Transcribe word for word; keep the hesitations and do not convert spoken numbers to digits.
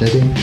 Steady.